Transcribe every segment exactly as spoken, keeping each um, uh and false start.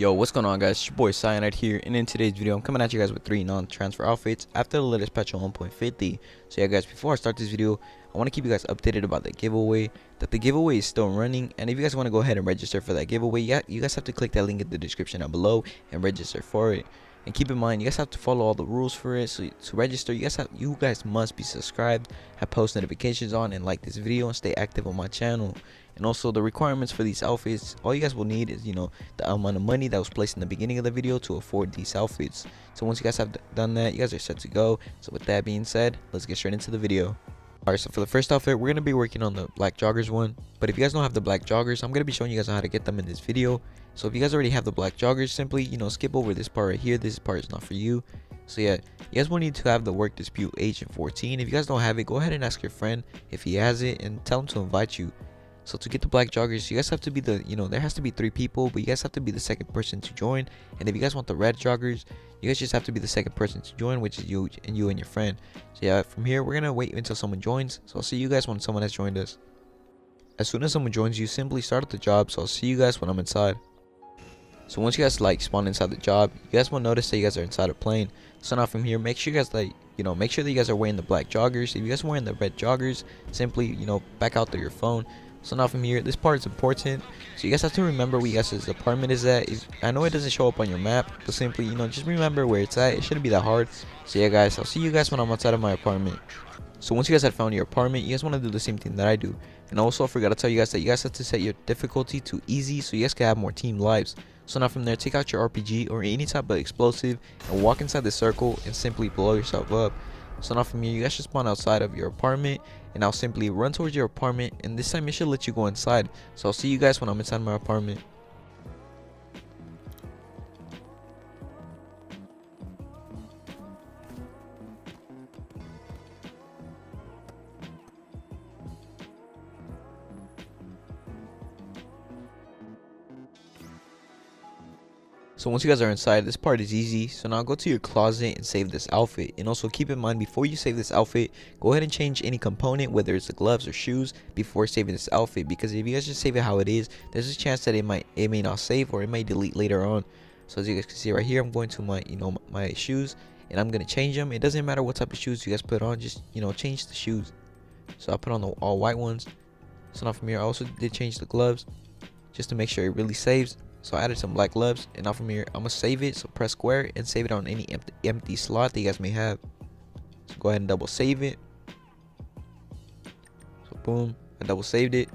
Yo, what's going on, guys? It's your boy Cyanide here, and in today's video I'm coming at you guys with three non-transfer outfits after the latest patch on one point fifty. So yeah, guys, before I start this video, I want to keep you guys updated about the giveaway, that the giveaway is still running, and if you guys want to go ahead and register for that giveaway, yeah, you guys have to click that link in the description down below and register for it. And keep in mind, you guys have to follow all the rules for it. So to register, you guys have you guys must be subscribed, have post notifications on, and like this video and stay active on my channel. And also, the requirements for these outfits, all you guys will need is, you know, the amount of money that was placed in the beginning of the video to afford these outfits. So once you guys have done that, you guys are set to go. So with that being said, let's get straight into the video. All right, so for the first outfit, we're going to be working on the black joggers one. But if you guys don't have the black joggers, I'm going to be showing you guys how to get them in this video. So if you guys already have the black joggers, simply, you know, skip over this part right here. This part is not for you. So yeah, you guys will need to have the work dispute agent fourteen. If you guys don't have it, go ahead and ask your friend if he has it and tell him to invite you. So to get the black joggers, you guys have to be the, you know, there has to be three people, but you guys have to be the second person to join. And if you guys want the red joggers, you guys just have to be the second person to join, which is you and you and your friend. So yeah, from here, we're going to wait until someone joins. So I'll see you guys when someone has joined us. As soon as someone joins you, simply start at the job. So I'll see you guys when I'm inside. So once you guys like spawn inside the job, you guys will notice that you guys are inside a plane. So now from here, make sure you guys like, you know, make sure that you guys are wearing the black joggers. If you guys are wearing the red joggers, simply, you know, back out through your phone. So now from here, this part is important, so you guys have to remember where you guys' apartment is at. I know it doesn't show up on your map, but simply, you know, just remember where it's at. It shouldn't be that hard. So yeah, guys, I'll see you guys when I'm outside of my apartment. So once you guys have found your apartment, you guys want to do the same thing that I do. And also, I forgot to tell you guys that you guys have to set your difficulty to easy so you guys can have more team lives. So now from there, take out your R P G or any type of explosive and walk inside the circle and simply blow yourself up. So now from here, you guys should spawn outside of your apartment, and I'll simply run towards your apartment, and this time it should let you go inside. So I'll see you guys when I'm inside my apartment. So once you guys are inside, this part is easy. So now go to your closet and save this outfit. And also keep in mind, before you save this outfit, go ahead and change any component, whether it's the gloves or shoes, before saving this outfit. Because if you guys just save it how it is, there's a chance that it might it may not save, or it may delete later on. So as you guys can see right here, I'm going to my you know my shoes, and I'm gonna change them. It doesn't matter what type of shoes you guys put on, just you know change the shoes. So I put on the all white ones. So now from here, I also did change the gloves, just to make sure it really saves. So I added some black gloves, and now from here, I'm gonna save it. So press square and save it on any empty, empty slot that you guys may have. So go ahead and double save it. So boom, I double saved it.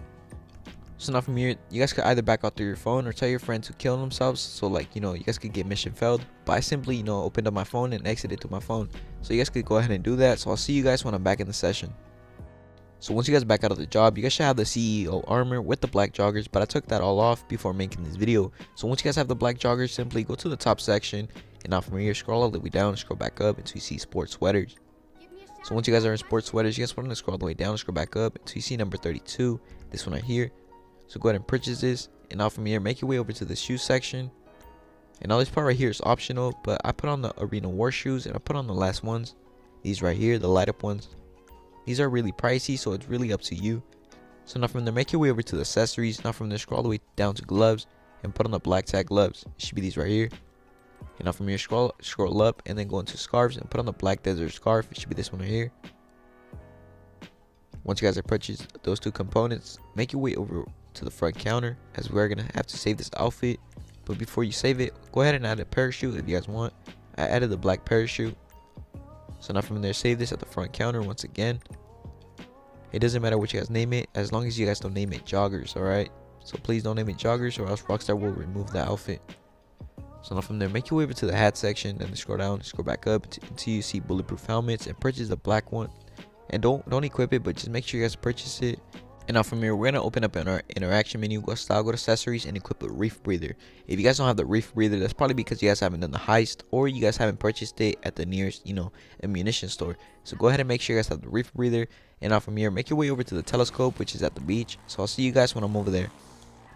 So now from here, you guys could either back out through your phone or tell your friend to kill themselves. So like, you know, you guys could get mission failed. But I simply, you know, opened up my phone and exited to my phone. So you guys could go ahead and do that. So I'll see you guys when I'm back in the session. So once you guys back out of the job, you guys should have the C E O armor with the black joggers, but I took that all off before making this video. So once you guys have the black joggers, simply go to the top section, and now from here, scroll all the way down, scroll back up until you see sports sweaters. So once you guys are in sports sweaters, you guys want to scroll all the way down, scroll back up until you see number thirty-two, this one right here. So go ahead and purchase this, and now from here, make your way over to the shoe section. And now this part right here is optional, but I put on the Arena War shoes, and I put on the last ones, these right here, the light up ones. These are really pricey, so it's really up to you. So now from there, make your way over to the accessories. Now from there, scroll all the way down to gloves and put on the black tag gloves. It should be these right here. And now from here, scroll scroll up and then go into scarves and put on the black desert scarf. It should be this one right here. Once you guys have purchased those two components, make your way over to the front counter, as we're gonna have to save this outfit. But before you save it, go ahead and add a parachute if you guys want. I added the black parachute. So now from there, save this at the front counter once again. It doesn't matter what you guys name it, as long as you guys don't name it joggers, alright? So please don't name it joggers, or else Rockstar will remove the outfit. So now from there, make your way over to the hat section, and then scroll down, scroll back up until you see bulletproof helmets, and purchase the black one. And don't don't equip it, but just make sure you guys purchase it. And now from here, we're going to open up in our interaction menu, go style, go to accessories, and equip a reef breather. If you guys don't have the reef breather, that's probably because you guys haven't done the heist, or you guys haven't purchased it at the nearest, you know, ammunition store. So go ahead and make sure you guys have the reef breather. And now from here, make your way over to the telescope, which is at the beach. So I'll see you guys when I'm over there.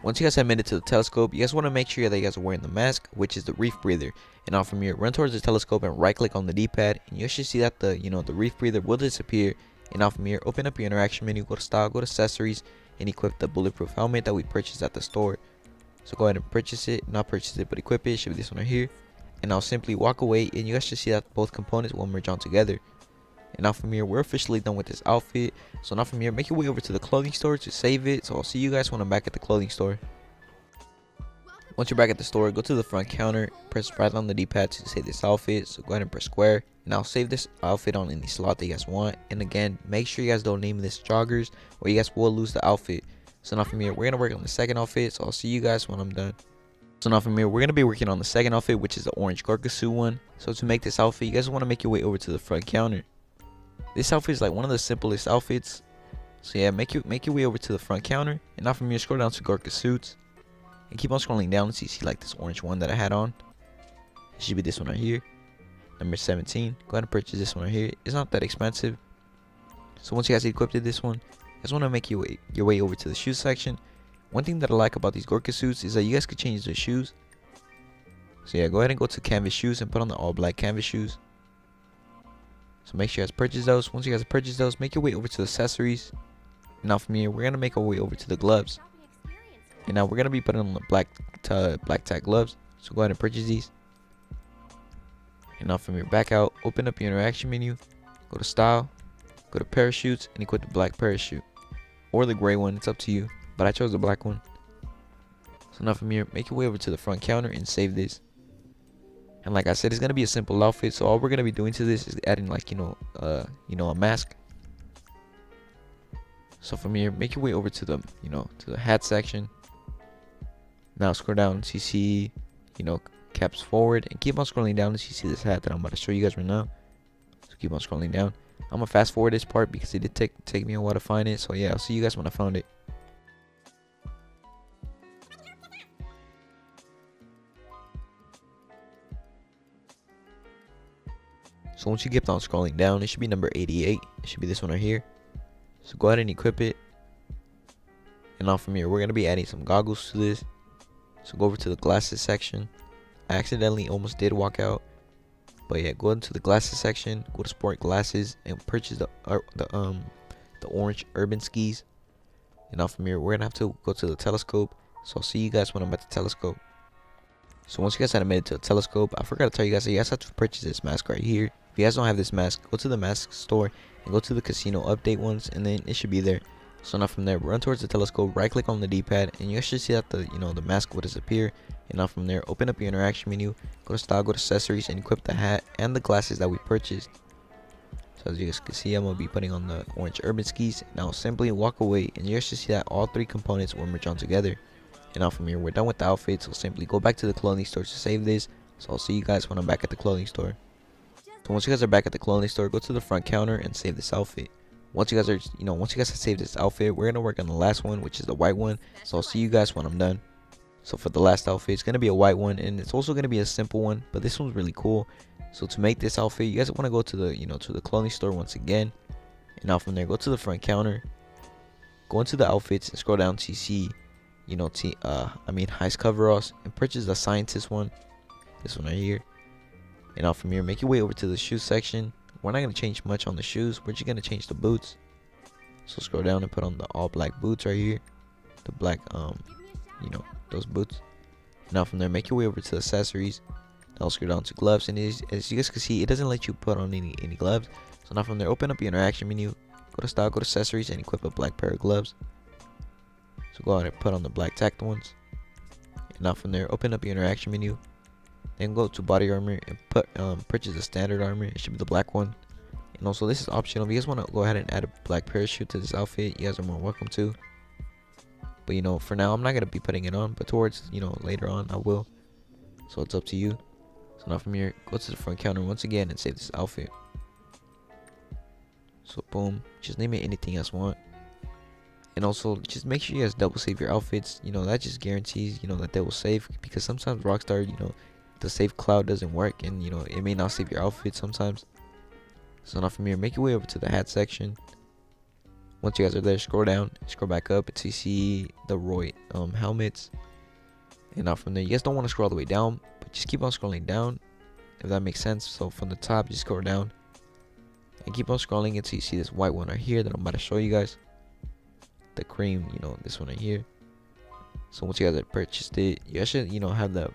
Once you guys have made it to the telescope, you guys want to make sure that you guys are wearing the mask, which is the reef breather. And now from here, run towards the telescope and right click on the D-pad, and you should see that the, you know, the reef breather will disappear. And now from here, open up your interaction menu, go to style, go to accessories, and equip the bulletproof helmet that we purchased at the store. So go ahead and purchase it, not purchase it, but equip it, should be this one right here. And I'll simply walk away, and you guys should see that both components will merge on together. And now from here, we're officially done with this outfit. So now from here, make your way over to the clothing store to save it. So I'll see you guys when I'm back at the clothing store. Once you're back at the store, go to the front counter, press right on the D pad to save this outfit. So go ahead and press square, and I'll save this outfit on any slot that you guys want. And again, make sure you guys don't name this joggers, or you guys will lose the outfit. So now from here, we're going to work on the second outfit. So I'll see you guys when I'm done. So now from here, we're going to be working on the second outfit, which is the orange Gorgasu one. So to make this outfit, you guys want to make your way over to the front counter. This outfit is like one of the simplest outfits. So yeah, make your, make your way over to the front counter. And now from here, scroll down to Gorka Suits. And keep on scrolling down until you see like this orange one that I had on. It should be this one right here. Number seventeen. Go ahead and purchase this one right here. It's not that expensive. So once you guys equipped this one, I just want to make your way, your way over to the shoes section. One thing that I like about these Gorka suits is that you guys could change the shoes. So yeah, go ahead and go to canvas shoes and put on the all black canvas shoes. So make sure you guys purchase those. Once you guys purchase those, make your way over to the accessories. And now from here, we're going to make our way over to the gloves. And now we're going to be putting on the black, black tag gloves. So go ahead and purchase these. And now from here, back out, open up your interaction menu. Go to style, go to parachutes, and equip the black parachute. Or the gray one, it's up to you, but I chose the black one. So now from here, make your way over to the front counter and save this. And like I said, it's gonna be a simple outfit, so all we're gonna be doing to this is adding like, you know, uh you know, a mask. So from here, make your way over to the, you know, to the hat section. Now scroll down to see, you know, caps forward, and keep on scrolling down until you see this hat that I'm about to show you guys right now. So keep on scrolling down. I'm gonna fast forward this part because it did take take me a while to find it. So yeah, I'll see you guys when I found it. So once you get on scrolling down, it should be number eighty-eight. It should be this one right here. So go ahead and equip it. And now from here, we're gonna be adding some goggles to this. So go over to the glasses section. I accidentally almost did walk out. But yeah, go into the glasses section, go to sport glasses, and purchase the uh, the um the orange urban skis. And now from here, we're gonna have to go to the telescope. So I'll see you guys when I'm at the telescope. So once you guys animated to the telescope, I forgot to tell you guys that you guys have to purchase this mask right here. If you guys don't have this mask, go to the mask store and go to the casino update ones, and then it should be there. So now from there, run towards the telescope, right click on the D pad, and you guys should see that the, you know, the mask will disappear. And now from there, open up your interaction menu, go to style, go to accessories, and equip the hat and the glasses that we purchased. So as you guys can see, I'm going to be putting on the orange urban skis. Now simply walk away, and you guys should see that all three components will merge on together. And now from here, we're done with the outfit, so simply go back to the clothing store to save this. So I'll see you guys when I'm back at the clothing store. So once you guys are back at the clothing store, go to the front counter and save this outfit. Once you guys are, you know, once you guys have saved this outfit, we're gonna work on the last one, which is the white one. So I'll see you guys when I'm done. So for the last outfit, it's gonna be a white one, and it's also gonna be a simple one, but this one's really cool. So to make this outfit, you guys want to go to the, you know, to the clothing store once again. And now from there, go to the front counter, go into the outfits, and scroll down to see, you know, t uh, I mean, heist coveralls, and purchase the scientist one, this one right here. And now from here, make your way over to the shoes section. We're not going to change much on the shoes. We're just going to change the boots. So scroll down and put on the all black boots right here. The black, um, you know, those boots. Now from there, make your way over to the accessories. Now scroll down to gloves. And as, as you guys can see, it doesn't let you put on any, any gloves. So now from there, open up your interaction menu. Go to style, go to accessories, and equip a black pair of gloves. So go out and put on the black tacked ones. And now from there, open up your interaction menu. Then go to body armor and put um, purchase the standard armor. It should be the black one. And also, this is optional. If you guys want to go ahead and add a black parachute to this outfit, you guys are more welcome to. But you know, for now, I'm not gonna be putting it on. But towards, you know, later on, I will. So it's up to you. So now from here, go to the front counter once again and save this outfit. So boom, just name it anything else you want. And also, just make sure you guys double save your outfits. You know, that just guarantees, you know, that they will save, because sometimes Rockstar, you know, the save cloud doesn't work, and you know, it may not save your outfit sometimes. So now from here, make your way over to the hat section. Once you guys are there, scroll down, scroll back up until you see the Roy um helmets. And now from there, you guys don't want to scroll all the way down, but just keep on scrolling down, if that makes sense. So from the top, just scroll down and keep on scrolling until you see this white one right here that I'm about to show you guys, the cream, you know, this one right here. So once you guys have purchased it, you should, you know, have the,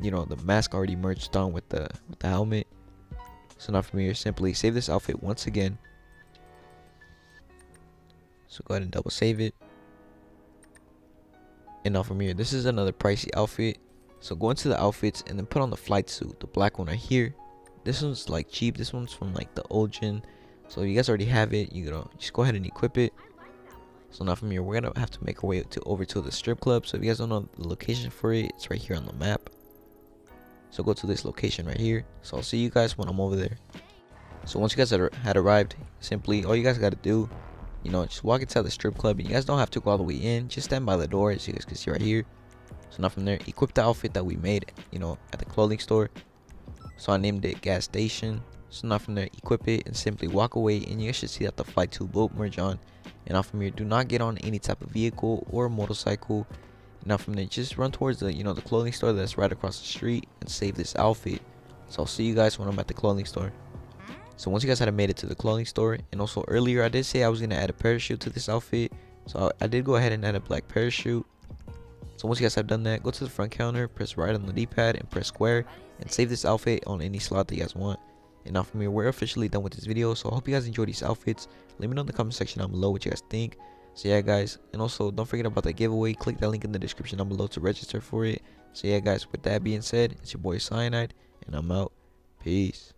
you know, the mask already merged on with the with the helmet. So now from here, simply save this outfit once again. So go ahead and double save it. And now from here, this is another pricey outfit. So go into the outfits and then put on the flight suit, the black one right here. This one's like cheap. This one's from like the old gen. So you guys already have it. You know, just go ahead and equip it. So now from here, we're gonna have to make our way to over to the strip club. So if you guys don't know the location for it, it's right here on the map. So go to this location right here. So I'll see you guys when I'm over there. So once you guys had arrived, simply all you guys gotta do, you know, just walk inside the strip club, and you guys don't have to go all the way in. Just stand by the door, as you guys can see right here. So now from there, equip the outfit that we made, you know, at the clothing store. So I named it gas station. So now from there, equip it and simply walk away, and you guys should see that the flight two boat merge on. And now from here, do not get on any type of vehicle or motorcycle. And now from there, just run towards the, you know, the clothing store that's right across the street and save this outfit. So I'll see you guys when I'm at the clothing store. So once you guys had made it to the clothing store, and also earlier I did say I was going to add a parachute to this outfit. So I did go ahead and add a black parachute. So once you guys have done that, go to the front counter, press right on the D-pad and press square and save this outfit on any slot that you guys want. And now from here, we're officially done with this video. So I hope you guys enjoyed these outfits. Let me know in the comment section down below what you guys think. So yeah guys, and also don't forget about the giveaway. Click that link in the description down below to register for it. So yeah guys, with that being said, it's your boy Cyanide, and I'm out. Peace.